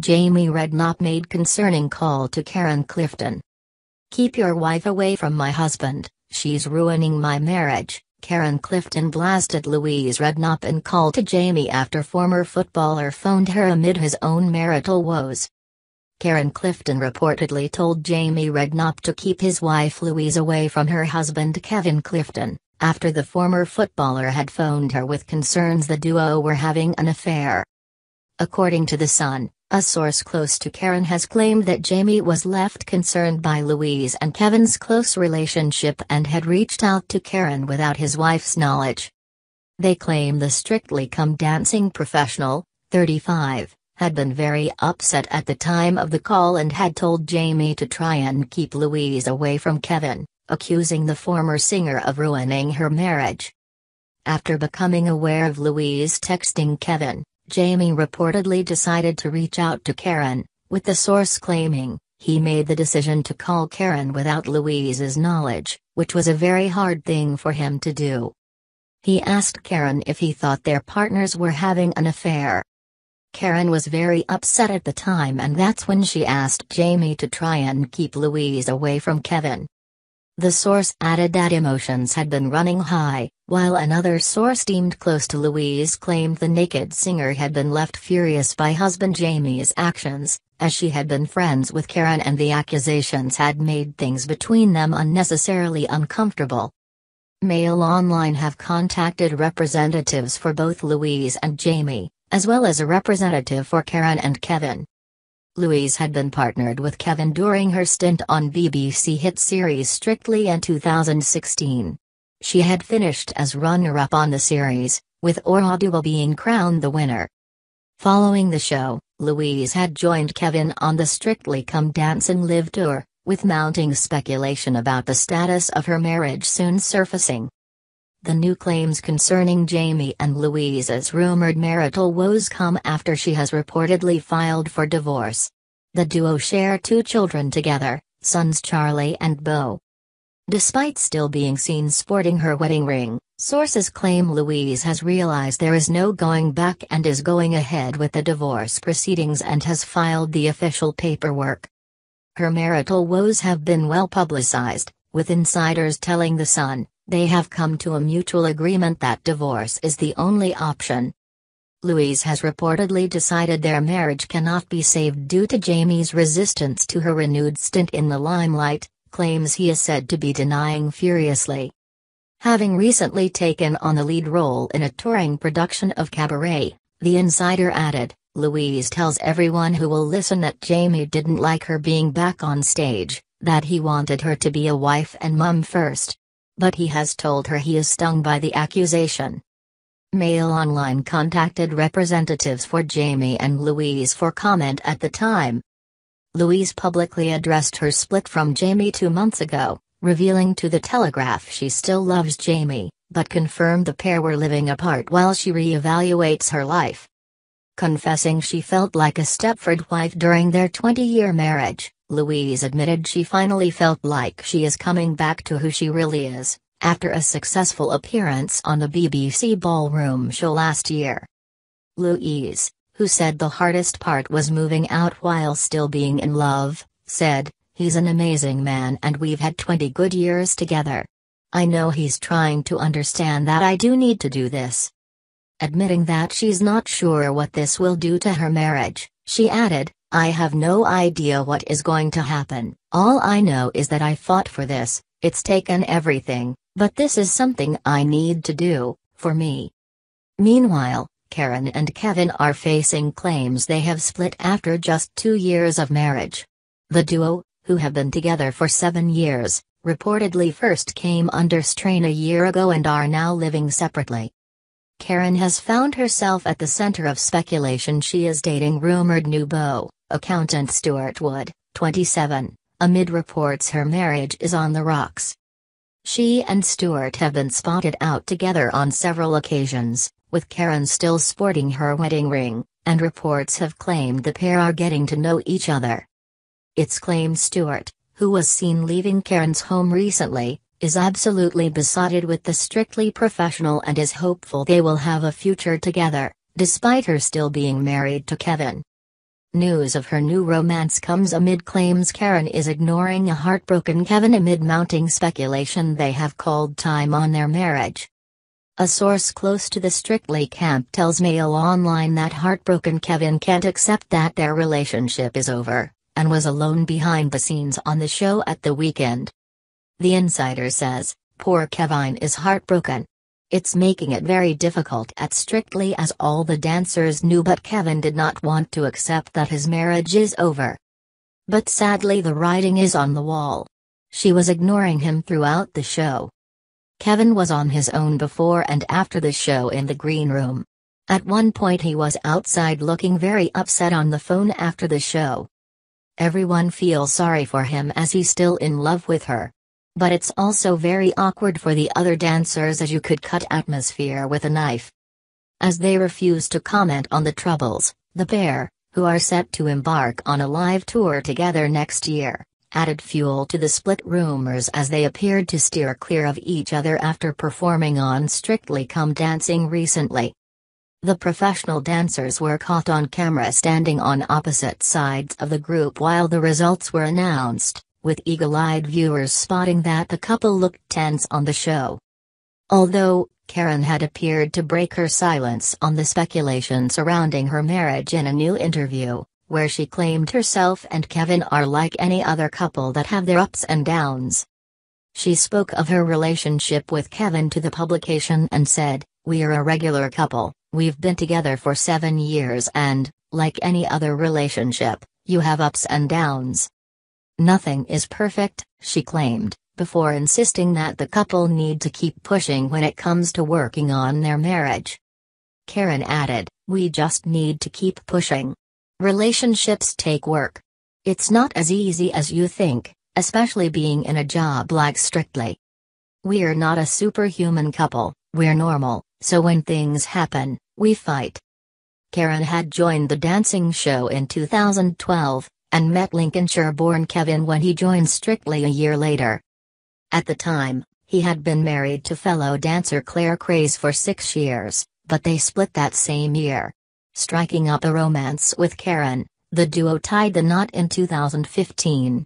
Jamie Redknapp made concerning call to Karen Clifton. "Keep your wife away from my husband, she's ruining my marriage," Karen Clifton blasted Louise Redknapp in call to Jamie after former footballer phoned her amid his own marital woes. Karen Clifton reportedly told Jamie Redknapp to keep his wife Louise away from her husband Kevin Clifton, after the former footballer had phoned her with concerns the duo were having an affair. According to The Sun, a source close to Karen has claimed that Jamie was left concerned by Louise and Kevin's close relationship and had reached out to Karen without his wife's knowledge. They claim the Strictly Come Dancing professional, 35, had been very upset at the time of the call and had told Jamie to try and keep Louise away from Kevin, accusing the former singer of ruining her marriage. After becoming aware of Louise texting Kevin, Jamie reportedly decided to reach out to Karen, with the source claiming, "He made the decision to call Karen without Louise's knowledge, which was a very hard thing for him to do. He asked Karen if he thought their partners were having an affair. Karen was very upset at the time and that's when she asked Jamie to try and keep Louise away from Kevin." The source added that emotions had been running high, while another source deemed close to Louise claimed the naked singer had been left furious by husband Jamie's actions, as she had been friends with Karen and the accusations had made things between them unnecessarily uncomfortable. Mail Online have contacted representatives for both Louise and Jamie, as well as a representative for Karen and Kevin. Louise had been partnered with Kevin during her stint on BBC hit series Strictly in 2016. She had finished as runner-up on the series, with Oti Mabuse being crowned the winner. Following the show, Louise had joined Kevin on the Strictly Come Dancing Live tour, with mounting speculation about the status of her marriage soon surfacing. The new claims concerning Jamie and Louise's rumored marital woes come after she has reportedly filed for divorce. The duo share two children together, sons Charlie and Beau. Despite still being seen sporting her wedding ring, sources claim Louise has realized there is no going back and is going ahead with the divorce proceedings and has filed the official paperwork. Her marital woes have been well publicized, with insiders telling The Sun, "They have come to a mutual agreement that divorce is the only option." Louise has reportedly decided their marriage cannot be saved due to Jamie's resistance to her renewed stint in the limelight, claims he is said to be denying furiously. Having recently taken on the lead role in a touring production of Cabaret, the insider added, "Louise tells everyone who will listen that Jamie didn't like her being back on stage, that he wanted her to be a wife and mum first. But he has told her he is stung by the accusation." Mail Online contacted representatives for Jamie and Louise for comment at the time. Louise publicly addressed her split from Jamie 2 months ago, revealing to The Telegraph she still loves Jamie, but confirmed the pair were living apart while she reevaluates her life. Confessing she felt like a Stepford wife during their 20-year marriage, Louise admitted she finally felt like she is coming back to who she really is, after a successful appearance on the BBC Ballroom show last year. Louise, who said the hardest part was moving out while still being in love, said, "He's an amazing man and we've had 20 good years together. I know he's trying to understand that I do need to do this." Admitting that she's not sure what this will do to her marriage, she added, "I have no idea what is going to happen. All I know is that I fought for this, it's taken everything, but this is something I need to do, for me." Meanwhile, Karen and Kevin are facing claims they have split after just 2 years of marriage. The duo, who have been together for 7 years, reportedly first came under strain a year ago and are now living separately. Karen has found herself at the center of speculation she is dating rumored new beau, accountant Stuart Wood, 27, amid reports her marriage is on the rocks. She and Stuart have been spotted out together on several occasions, with Karen still sporting her wedding ring, and reports have claimed the pair are getting to know each other. It's claimed Stuart, who was seen leaving Karen's home recently, is absolutely besotted with the Strictly professional and is hopeful they will have a future together, despite her still being married to Kevin. News of her new romance comes amid claims Karen is ignoring a heartbroken Kevin amid mounting speculation they have called time on their marriage. A source close to the Strictly camp tells Mail Online that heartbroken Kevin can't accept that their relationship is over, and was alone behind the scenes on the show at the weekend. The insider says, "Poor Kevin is heartbroken. It's making it very difficult at Strictly as all the dancers knew, but Kevin did not want to accept that his marriage is over. But sadly the writing is on the wall. She was ignoring him throughout the show." Kevin was on his own before and after the show in the green room. At one point he was outside looking very upset on the phone after the show. "Everyone feels sorry for him as he's still in love with her. But it's also very awkward for the other dancers as you could cut atmosphere with a knife." As they refuse to comment on the troubles, the pair, who are set to embark on a live tour together next year, added fuel to the split rumors as they appeared to steer clear of each other after performing on Strictly Come Dancing recently. The professional dancers were caught on camera standing on opposite sides of the group while the results were announced, with eagle-eyed viewers spotting that the couple looked tense on the show. Although Karen had appeared to break her silence on the speculation surrounding her marriage in a new interview, where she claimed herself and Kevin are like any other couple that have their ups and downs. She spoke of her relationship with Kevin to the publication and said, "We're a regular couple, we've been together for 7 years and, like any other relationship, you have ups and downs. Nothing is perfect," she claimed, before insisting that the couple need to keep pushing when it comes to working on their marriage. Karen added, "We just need to keep pushing. Relationships take work. It's not as easy as you think, especially being in a job like Strictly. We're not a superhuman couple, we're normal, so when things happen, we fight." Karen had joined the dancing show in 2012. And met Lincolnshire-born Kevin when he joined Strictly a year later. At the time, he had been married to fellow dancer Claire Craze for 6 years, but they split that same year. Striking up a romance with Karen, the duo tied the knot in 2015.